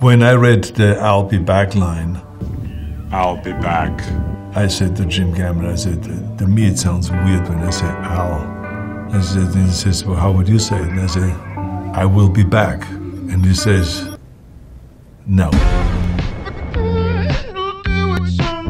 When I read the "I'll be back" line, I'll be back, I said to Jim Cameron, I said, to me it sounds weird when I say I'll. I said, and he says, well, how would you say it? And I said, I will be back. And he says, no.